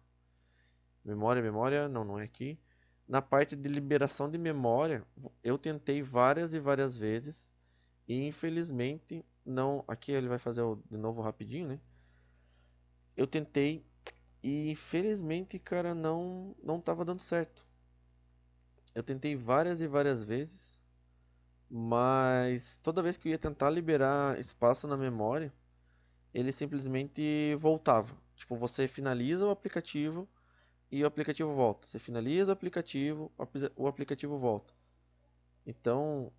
Memória, memória. Não, não é aqui. Na parte de liberação de memória, eu tentei várias e várias vezes. E infelizmente não... Aqui ele vai fazer o... de novo rapidinho, né? Eu tentei e infelizmente, cara, não não tava dando certo. Eu tentei várias e várias vezes, mas toda vez que eu ia tentar liberar espaço na memória, ele simplesmente voltava. Tipo, você finaliza o aplicativo e o aplicativo volta. Você finaliza o aplicativo, o aplicativo volta. Então,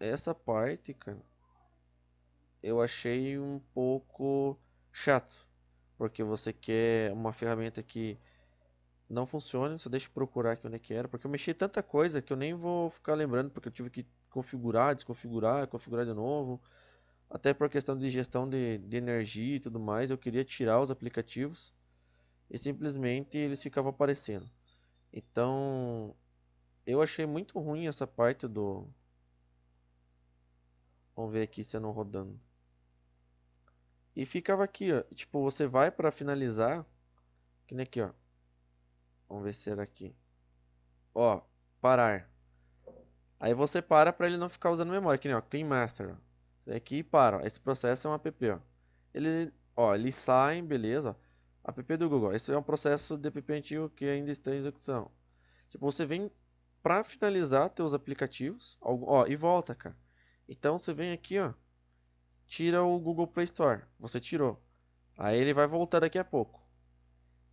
essa parte, cara, eu achei um pouco chato. Porque você quer uma ferramenta que não funcione. Só deixa eu procurar aqui onde é que era. Porque eu mexi tanta coisa que eu nem vou ficar lembrando. Porque eu tive que configurar, desconfigurar, configurar de novo. Até por questão de gestão de, de energia e tudo mais. Eu queria tirar os aplicativos. E simplesmente eles ficavam aparecendo. Então eu achei muito ruim essa parte do... Vamos ver aqui se eu não rodando. E ficava aqui, ó. Tipo, você vai para finalizar. Que nem aqui, ó. Vamos ver se era aqui. Ó, parar. Aí você para para ele não ficar usando memória. Que nem, ó, Clean Master. Ó. Aqui e para, ó. Esse processo é um app, ó. Ele, ó, ele sai, beleza, ó. App do Google. Esse é um processo de app antigo que ainda está em execução. Tipo, você vem para finalizar teus aplicativos, ó, e volta, cara. Então você vem aqui, ó, tira o Google Play Store, você tirou. Aí ele vai voltar daqui a pouco.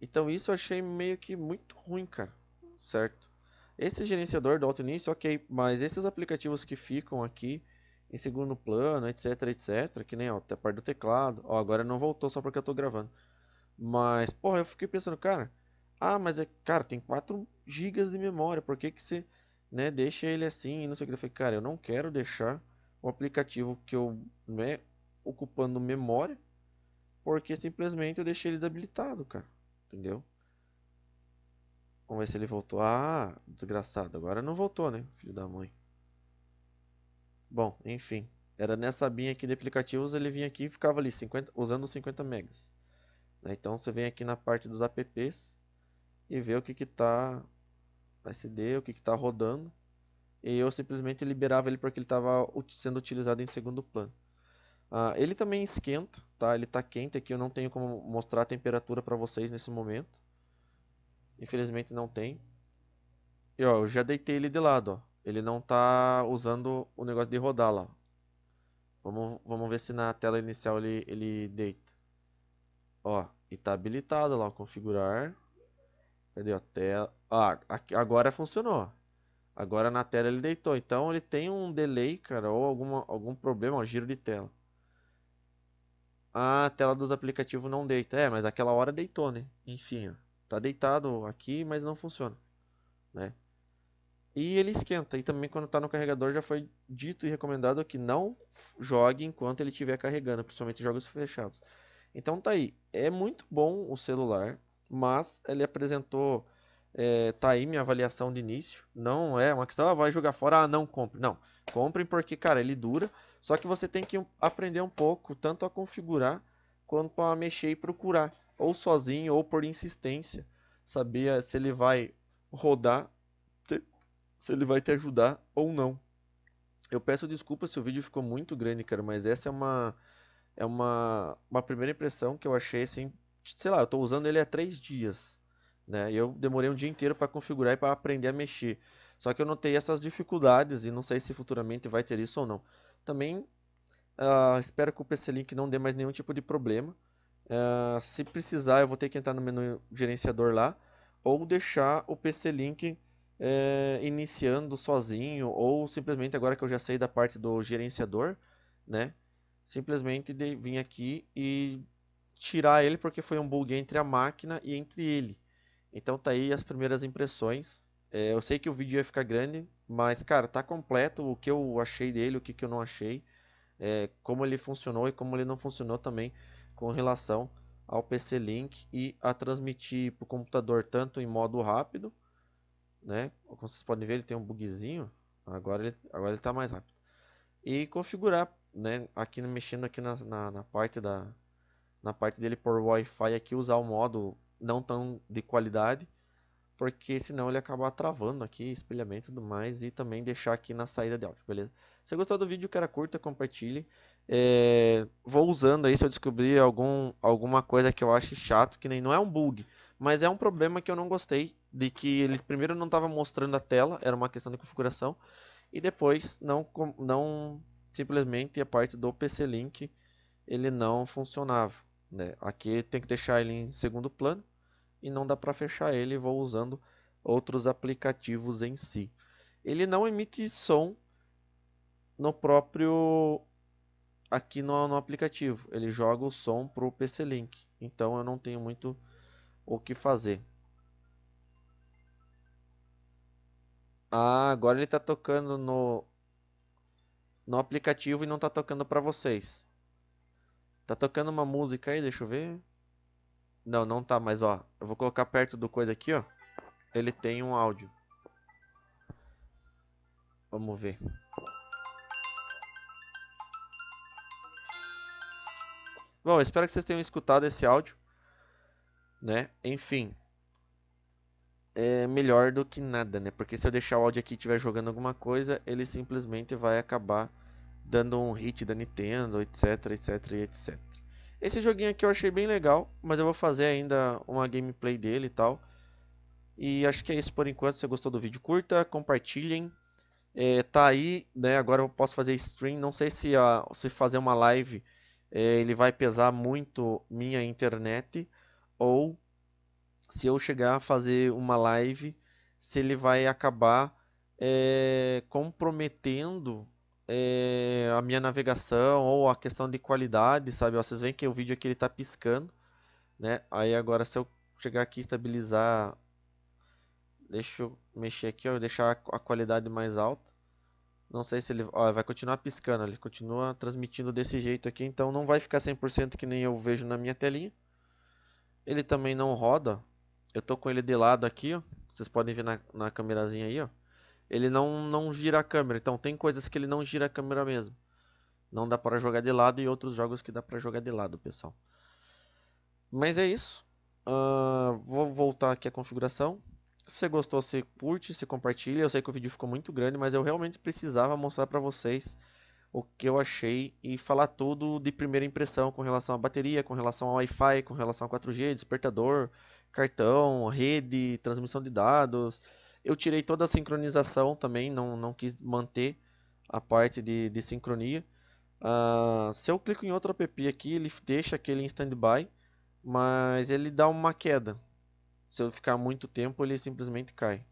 Então isso eu achei meio que muito ruim, cara, certo? Esse gerenciador do alto início, ok, mas esses aplicativos que ficam aqui em segundo plano, etc, etc, que nem, ó, a parte do teclado, ó, agora não voltou só porque eu tô gravando. Mas, porra, eu fiquei pensando, cara, ah, mas é, cara, tem quatro gigas de memória, por que que você, né, deixa ele assim e não sei o que? Eu falei, cara, eu não quero deixar o aplicativo que eu, né, ocupando memória, porque simplesmente eu deixei ele desabilitado, cara, entendeu? Vamos ver se ele voltou. Ah, desgraçado, agora não voltou, né, filho da mãe. Bom, enfim, era nessa abinha aqui de aplicativos, ele vinha aqui e ficava ali cinquenta, usando cinquenta megas. Então você vem aqui na parte dos apps e vê o que que tá S D, o que que tá rodando. E eu simplesmente liberava ele porque ele estava sendo utilizado em segundo plano. Ah, ele também esquenta, tá? Ele tá quente aqui, eu não tenho como mostrar a temperatura para vocês nesse momento. Infelizmente não tem. E ó, eu já deitei ele de lado, ó. Ele não tá usando o negócio de rodar lá. Vamos, vamos ver se na tela inicial ele, ele deita. Ó, e tá habilitado lá, ó, configurar. Cadê a tela? Ah, aqui, agora funcionou. Agora na tela ele deitou. Então ele tem um delay, cara, ou alguma, algum problema, ó, giro de tela. Ah, a tela dos aplicativos não deita. É, mas aquela hora deitou, né? Enfim, ó, tá deitado aqui, mas não funciona, né? E ele esquenta. E também quando está no carregador, já foi dito e recomendado que não jogue enquanto ele estiver carregando, principalmente jogos fechados. Então tá aí. É muito bom o celular, mas ele apresentou... É, tá aí minha avaliação de início. Não é uma questão, ah, vai jogar fora, ah, não compre. Não, comprem porque, cara, ele dura. Só que você tem que aprender um pouco, tanto a configurar, quanto a mexer e procurar. Ou sozinho, ou por insistência. Saber se ele vai rodar... se ele vai te ajudar ou não. Eu peço desculpa se o vídeo ficou muito grande, cara, mas essa é uma é uma, uma primeira impressão que eu achei, assim, sei lá, eu tô usando ele há três dias, né? Eu demorei um dia inteiro para configurar e para aprender a mexer. Só que eu notei essas dificuldades e não sei se futuramente vai ter isso ou não. Também uh, espero que o P C Link não dê mais nenhum tipo de problema. Uh, se precisar, eu vou ter que entrar no menu gerenciador lá ou deixar o P C Link É, iniciando sozinho, ou simplesmente agora que eu já sei da parte do gerenciador, né, simplesmente de, vim aqui e tirar ele porque foi um bug entre a máquina e entre ele. Então tá aí as primeiras impressões. É, eu sei que o vídeo ia ficar grande, mas cara, tá completo o que eu achei dele, o que, que eu não achei, é, como ele funcionou e como ele não funcionou também com relação ao P C Link e a transmitir para o computador tanto em modo rápido, né? Como vocês podem ver, ele tem um bugzinho. Agora ele agora ele está mais rápido. E configurar, né? Aqui mexendo aqui na, na, na parte da na parte dele por Wi-Fi aqui, usar o modo não tão de qualidade, porque senão ele acaba travando aqui, espelhamento e tudo mais, e também deixar aqui na saída de áudio, beleza? Se gostou do vídeo, cara, curta, compartilhe. É, vou usando aí se eu descobrir algum alguma coisa que eu ache chato, que nem não é um bug, mas é um problema que eu não gostei, de que ele primeiro não estava mostrando a tela, era uma questão de configuração, e depois não, não simplesmente a parte do P C Link ele não funcionava, né? Aqui tem que deixar ele em segundo plano e não dá para fechar ele, vou usando outros aplicativos em si. Ele não emite som no próprio aqui no, no aplicativo, ele joga o som para o P C Link, então eu não tenho muito o que fazer. Ah, agora ele está tocando no no aplicativo e não está tocando para vocês. Tá tocando uma música aí, deixa eu ver. Não, não tá, mas ó, eu vou colocar perto do coisa aqui, ó. Ele tem um áudio. Vamos ver. Bom, espero que vocês tenham escutado esse áudio, né? Enfim, é melhor do que nada, né? Porque se eu deixar o áudio aqui e estiver jogando alguma coisa, ele simplesmente vai acabar dando um hit da Nintendo, etc, etc, etc. Esse joguinho aqui eu achei bem legal, mas eu vou fazer ainda uma gameplay dele e tal. E acho que é isso por enquanto. Se você gostou do vídeo, curta, compartilhem. É, tá aí, né? Agora eu posso fazer stream. Não sei se, a, se fazer uma live é, ele vai pesar muito minha internet, ou se eu chegar a fazer uma live, se ele vai acabar é, comprometendo é, a minha navegação ou a questão de qualidade, sabe? Ó, vocês veem que o vídeo aqui ele tá piscando, né? Aí agora se eu chegar aqui e estabilizar... Deixa eu mexer aqui, ó, deixar a qualidade mais alta. Não sei se ele ó, vai continuar piscando, ele continua transmitindo desse jeito aqui. Então não vai ficar cem por cento que nem eu vejo na minha telinha. Ele também não roda. Eu tô com ele de lado aqui, ó. Vocês podem ver na, na câmerazinha aí, ó. Ele não, não gira a câmera, então tem coisas que ele não gira a câmera mesmo. Não dá para jogar de lado e outros jogos que dá para jogar de lado, pessoal. Mas é isso. Uh, vou voltar aqui a configuração. Se você gostou, você curte, se compartilha. Eu sei que o vídeo ficou muito grande, mas eu realmente precisava mostrar para vocês o que eu achei e falar tudo de primeira impressão com relação à bateria, com relação ao Wi-Fi, com relação ao quatro G, despertador, cartão, rede, transmissão de dados. Eu tirei toda a sincronização também, não, não quis manter a parte de, de sincronia. Uh, se eu clico em outro app aqui, ele deixa aquele em stand-by, mas ele dá uma queda. Se eu ficar muito tempo, ele simplesmente cai.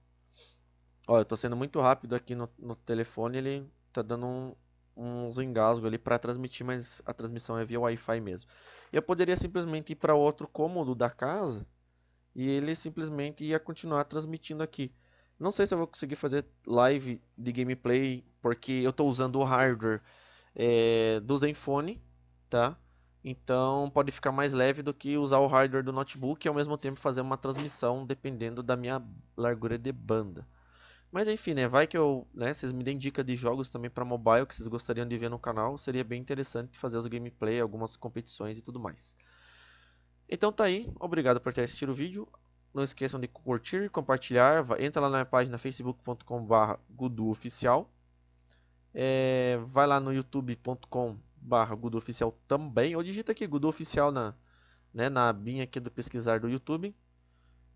Ó, eu tô sendo muito rápido aqui no, no telefone, ele tá dando um, uns engasgos ali para transmitir, mas a transmissão é via Wi-Fi mesmo. Eu poderia simplesmente ir para outro cômodo da casa e ele simplesmente ia continuar transmitindo aqui. Não sei se eu vou conseguir fazer live de gameplay, porque eu tô usando o hardware é, do Zenfone, tá? Então pode ficar mais leve do que usar o hardware do notebook e ao mesmo tempo fazer uma transmissão dependendo da minha largura de banda. Mas enfim, né? Vai que eu, né? Vocês me deem dica de jogos também para mobile que vocês gostariam de ver no canal. Seria bem interessante fazer os gameplay, algumas competições e tudo mais. Então tá aí. Obrigado por ter assistido o vídeo. Não esqueçam de curtir, compartilhar. Entra lá na minha página facebook ponto com barra gudu oficial. É, vai lá no youtube ponto com barra Gudu Oficial também, ou digita aqui Gudu Oficial na, né, na abinha aqui do pesquisar do YouTube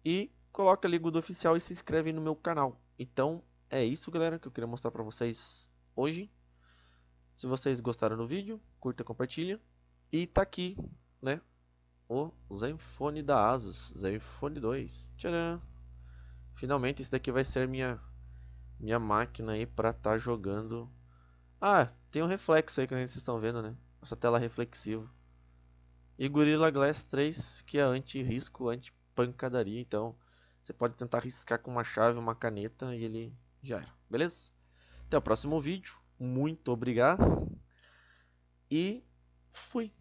e coloca ali Gudu Oficial e se inscreve no meu canal. Então é isso, galera, que eu queria mostrar pra vocês hoje. Se vocês gostaram do vídeo, curta, compartilha. E tá aqui, né, o Zenfone da ASUS, Zenfone dois. Tcharam! Finalmente isso daqui vai ser minha, minha máquina aí pra tá jogando. Ah, tem um reflexo aí que vocês estão vendo, né? Essa tela reflexiva. E Gorilla Glass três, que é anti-risco, anti-pancadaria. Então, você pode tentar riscar com uma chave, uma caneta e ele já era. Beleza? Até o próximo vídeo. Muito obrigado. E fui.